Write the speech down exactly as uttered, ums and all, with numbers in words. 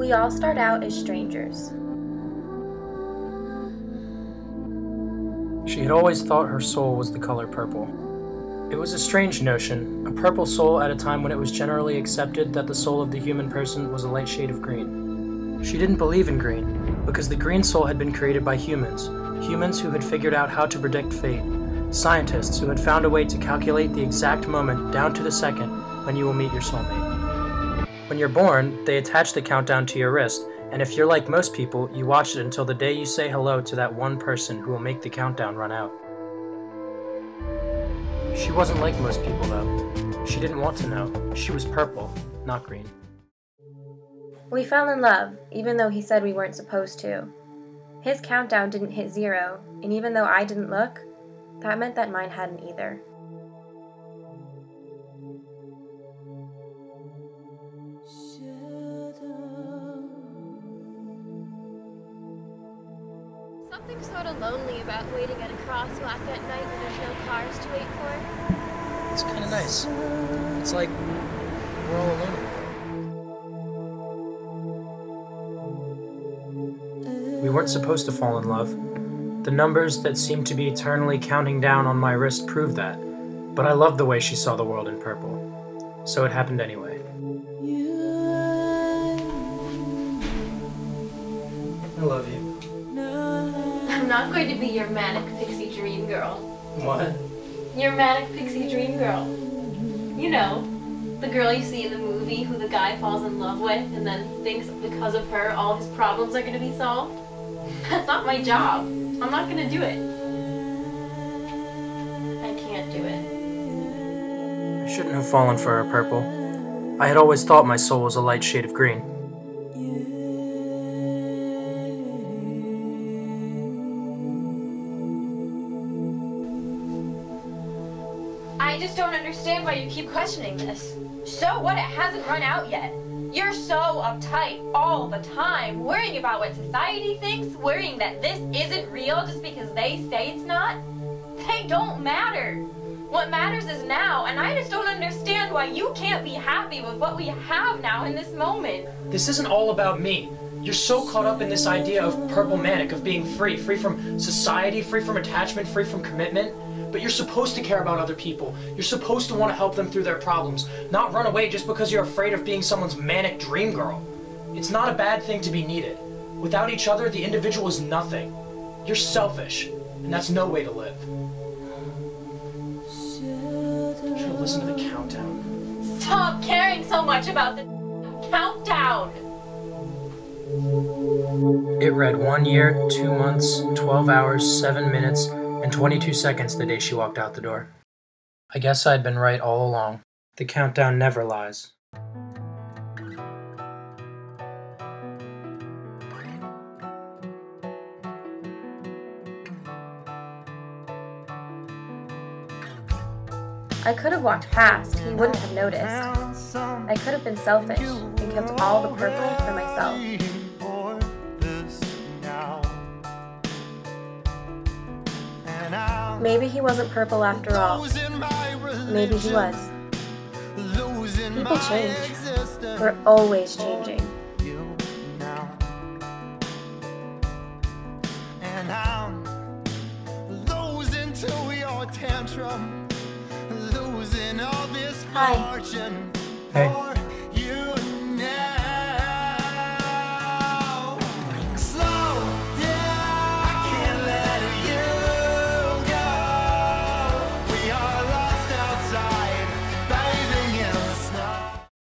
We all start out as strangers. She had always thought her soul was the color purple. It was a strange notion, a purple soul at a time when it was generally accepted that the soul of the human person was a light shade of green. She didn't believe in green, because the green soul had been created by humans, humans who had figured out how to predict fate, scientists who had found a way to calculate the exact moment down to the second when you will meet your soulmate. When you're born, they attach the countdown to your wrist, and if you're like most people, you watch it until the day you say hello to that one person who will make the countdown run out. She wasn't like most people, though. She didn't want to know. She was purple, not green. We fell in love, even though he said we weren't supposed to. His countdown didn't hit zero, and even though I didn't look, that meant that mine hadn't either. Something sort of lonely about waiting at a crosswalk at night when there's no cars to wait for. It's kind of nice. It's like we're all alone. We weren't supposed to fall in love. The numbers that seemed to be eternally counting down on my wrist proved that. But I loved the way she saw the world in purple. So it happened anyway. I love you. I'm not going to be your manic pixie dream girl. What? Your manic pixie dream girl. You know, the girl you see in the movie who the guy falls in love with and then thinks because of her all his problems are going to be solved. That's not my job. I'm not going to do it. I can't do it. I shouldn't have fallen for her purple. I had always thought my soul was a light shade of green. I just don't understand why you keep questioning this. So what? It hasn't run out yet. You're so uptight all the time, worrying about what society thinks, worrying that this isn't real just because they say it's not. They don't matter. What matters is now, and I just don't understand why you can't be happy with what we have now in this moment. This isn't all about me. You're so caught up in this idea of purple manic, of being free, free from society, free from attachment, free from commitment. But you're supposed to care about other people. You're supposed to want to help them through their problems, not run away just because you're afraid of being someone's manic dream girl. It's not a bad thing to be needed. Without each other, the individual is nothing. You're selfish, and that's no way to live. I should've listened to the countdown. Stop caring so much about the countdown! It read one year, two months, twelve hours, seven minutes, and twenty-two seconds the day she walked out the door. I guess I'd been right all along. The countdown never lies. I could have walked past, he wouldn't have noticed. I could have been selfish and kept all the purple for myself. Maybe he wasn't purple after all. Maybe he was. People change. We're always changing. And I'm losing to your tantrum, losing all this fortune. Hey.